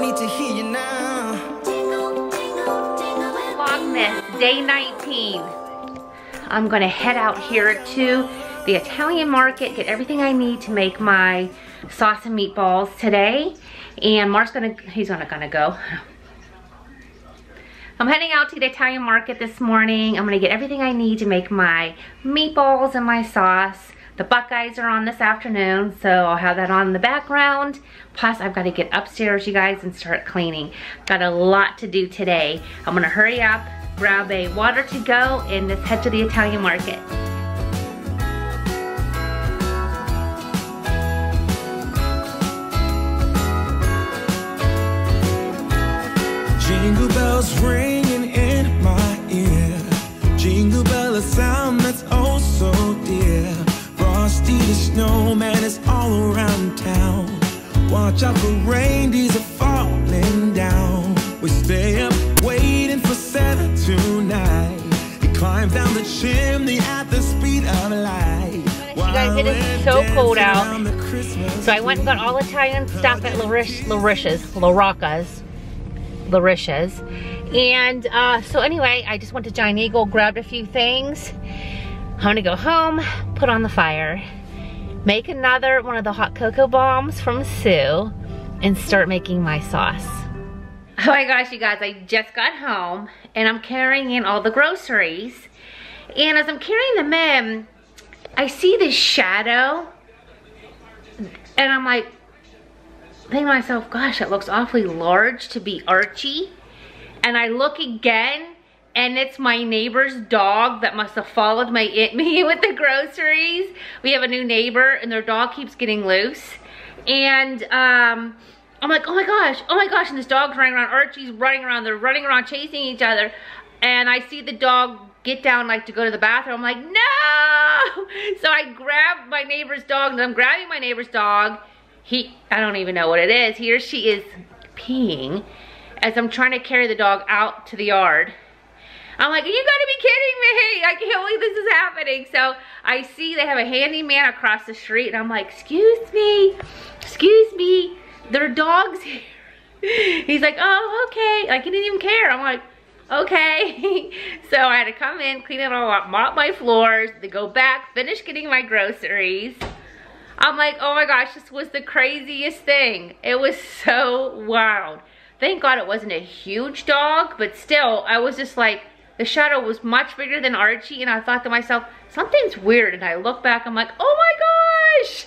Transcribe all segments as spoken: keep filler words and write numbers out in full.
need to hear you now. Vlogmas day nineteen. I'm gonna head out here to the Italian market, get everything I need to make my sauce and meatballs today. And Mark's gonna, he's gonna, gonna go. I'm heading out to the Italian market this morning. I'm gonna get everything I need to make my meatballs and my sauce. The Buckeyes are on this afternoon, so I'll have that on in the background. Plus, I've gotta get upstairs, you guys, and start cleaning. Got a lot to do today. I'm gonna hurry up, grab a water to go, and let's head to the Italian market. Jingle bells ringing in my ear. Jingle bell, a sound that's oh so dear. Frosty the snowman is all around town. Watch out for rain, these are falling down. We stay up waiting for Santa tonight. He climbs down the chimney at the speed of light. You guys, it is so cold out. So I went and got all Italian stuff at Lariccia's, Lariccia's. Lariccia's. And uh, so anyway, I just went to Giant Eagle, grabbed a few things. I'm gonna go home, put on the fire, make another one of the hot cocoa bombs from Sue, and start making my sauce. Oh my gosh, you guys, I just got home and I'm carrying in all the groceries. And as I'm carrying them in, I see this shadow and I'm like, think to myself, gosh, it looks awfully large to be Archie. And I look again, and it's my neighbor's dog that must have followed my me with the groceries. We have a new neighbor, and their dog keeps getting loose. And um, I'm like, oh my gosh, oh my gosh, and this dog's running around. Archie's running around. They're running around, chasing each other. And I see the dog get down, like, to go to the bathroom. I'm like, no! So I grab my neighbor's dog, and I'm grabbing my neighbor's dog. He, I don't even know what it is. He or she is peeing as I'm trying to carry the dog out to the yard. I'm like, you gotta be kidding me. I can't believe this is happening. So I see they have a handyman across the street and I'm like, excuse me, excuse me, their dog's here. He's like, oh, okay. Like, he didn't even care. I'm like, okay. So I had to come in, clean it all up, mop my floors, then go back, finish getting my groceries. I'm like, oh my gosh, this was the craziest thing. It was so wild. Thank God it wasn't a huge dog, but still, I was just like, the shadow was much bigger than Archie, and I thought to myself, something's weird, and I look back, I'm like, oh my gosh!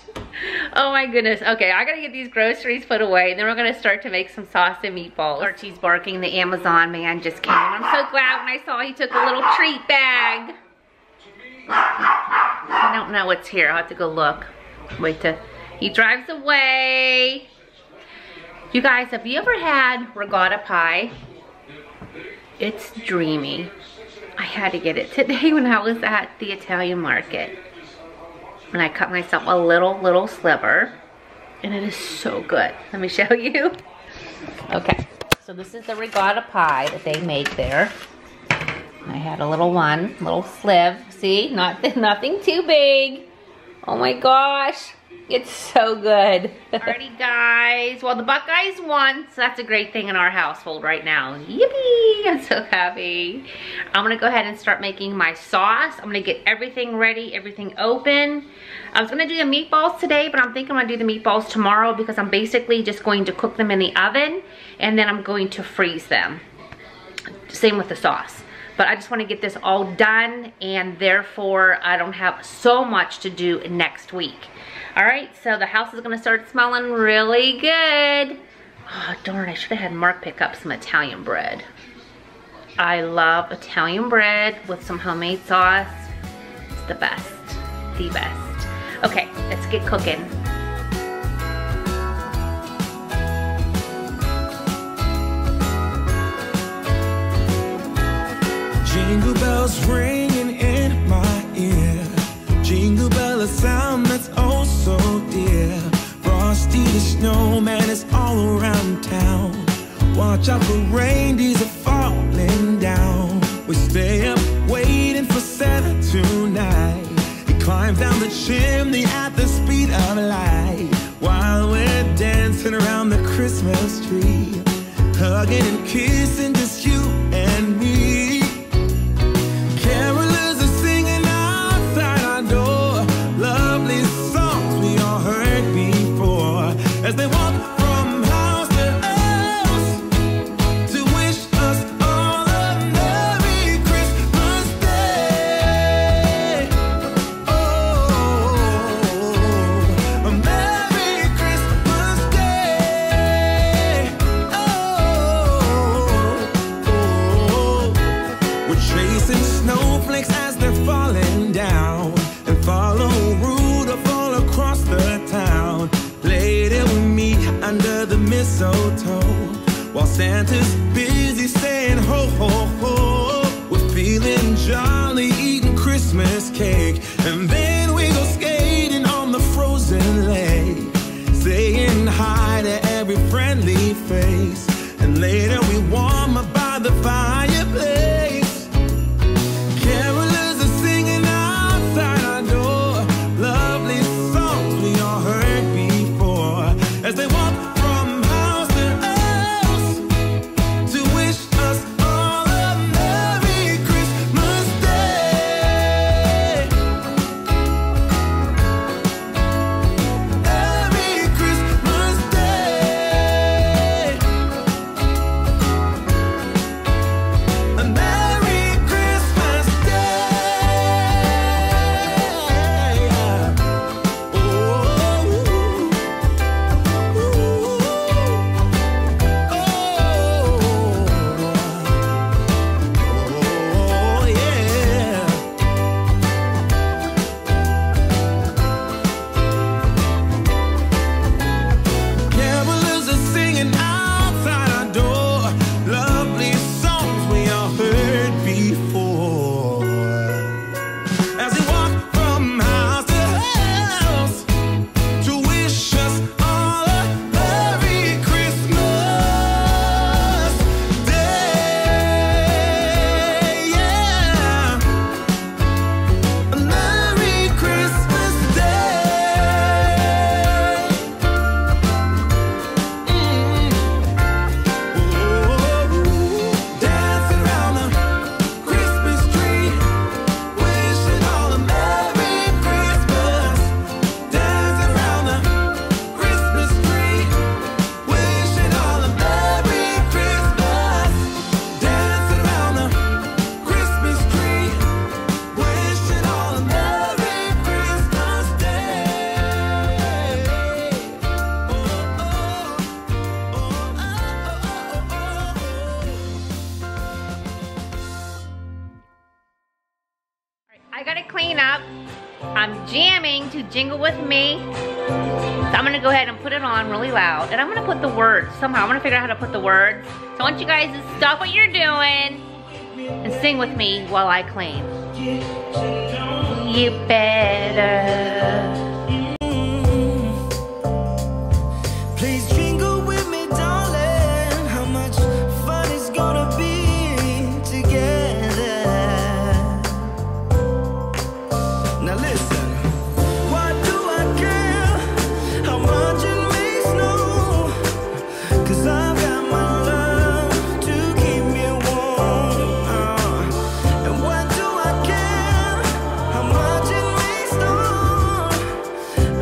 Oh my goodness. Okay, I gotta get these groceries put away, and then we're gonna start to make some sauce and meatballs. Archie's barking, the Amazon man just came, and I'm so glad when I saw he took a little treat bag. I don't know what's here, I'll have to go look. Wait till he drives away. You guys, have you ever had ricotta pie? It's dreamy. I had to get it today when I was at the Italian market. And I cut myself a little, little sliver. And it is so good. Let me show you. Okay, so this is the ricotta pie that they make there. I had a little one, little sliver. See, not, nothing too big. Oh my gosh, it's so good. Alrighty guys, well the Buckeyes won, so that's a great thing in our household right now. Yippee, I'm so happy. I'm gonna go ahead and start making my sauce. I'm gonna get everything ready, everything open. I was gonna do the meatballs today, but I'm thinking I'm gonna do the meatballs tomorrow because I'm basically just going to cook them in the oven and then I'm going to freeze them. Same with the sauce. But I just want to get this all done and therefore I don't have so much to do next week. All right, so the house is going to start smelling really good. Oh, darn, I should have had Mark pick up some Italian bread. I love Italian bread with some homemade sauce. It's the best, the best. Okay, let's get cooking. Jingle bells ringing in my ear. Jingle bell, a sound that's oh so dear. Frosty the snowman is all around town. Watch out for rain, these are falling down. We stay up waiting for Santa tonight. He climbs down the chimney at the speed of light. While we're dancing around the Christmas Christmas tree, hugging and kissing, just you and me. Carolers are singing outside our door, lovely songs we all heard before, as they walk from house to house to wish us all a Merry Christmas Day. Oh, a Merry Christmas Day. Oh, oh, oh. We're chasing snowflakes as they're falling down, and follow Rudolph all across the town. Later we meet under the mistletoe, while Santa's busy saying ho ho ho. We're feeling jolly, eating Christmas cake, and then we go skating on the frozen lake, saying hi to every friendly face. And later we warm up by the fireplace. Carolers are singing outside our door, lovely songs we all heard before, as they walk from house to house to wish us all a Merry Christmas Day. Merry Christmas Day. A Merry Christmas Day. Ooh. Ooh. Oh. Oh, yeah. Carolers are singing outside our door, lovely songs we all heard before, as we walk from house to house to wish us all a Merry Christmas Day. Yeah, a Merry Christmas Day. Dance around the Christmas tree, wishing all a Merry Christmas. Dance around the Christmas tree, wishing all a Merry Christmas. Dance around the Christmas tree, wishing all a Merry Christmas Day. Oh, oh. Oh, oh, oh, oh, oh. I gotta clean up. I'm jamming to Jingle With Me. So I'm gonna go ahead and put it on really loud. And I'm gonna put the words somehow. I'm gonna figure out how to put the words. So I want you guys to stop what you're doing and sing with me while I clean. You better. Please jingle with me, darling. How much fun it's gonna be together. Now listen. Why do I care how much it may snow? 'Cause I've got my love to keep me warm. Uh, And why do I care how much it may snow?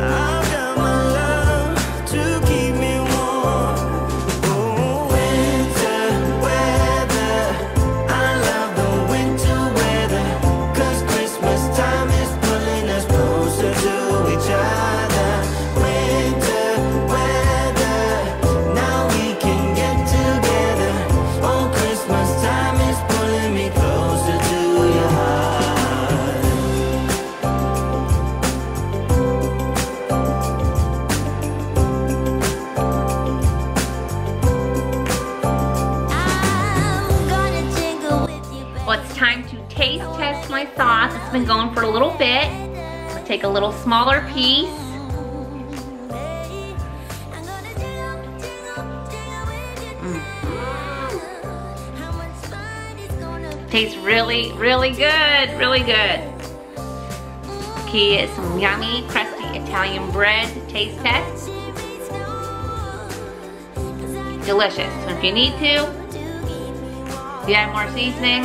I've got my love to keep me warm. Oh, winter weather. I love the winter weather. 'Cause Christmas time is pulling us closer to each other. Winter weather. Now we can get together. Oh, Christmas time is pulling me closer to your heart. I'm gonna jingle with you, baby. Well, it's time to taste test my sauce. It's been going for a little bit. I'll take a little smaller piece. I'm gonna jingle, jingle, jingle with you, darling. How much fun it's gonna be. Tastes really, really good, really good. Key is some yummy, crusty Italian bread to taste test. 'Cause delicious. So if you need to, you add more seasoning.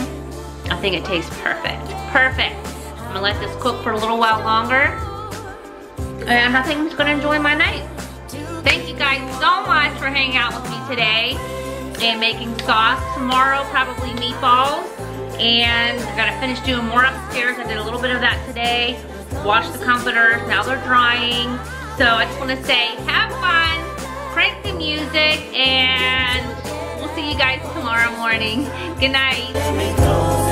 I think it tastes perfect. Perfect. I'm gonna let this cook for a little while longer. And I think I'm just gonna enjoy my night. Thank you guys so much for hanging out with me today and making sauce. Tomorrow, probably meatballs. And I gotta finish doing more upstairs. I did a little bit of that today. Washed the comforters, now they're drying. So I just wanna say, have fun, crank the music, and we'll see you guys tomorrow morning. Good night.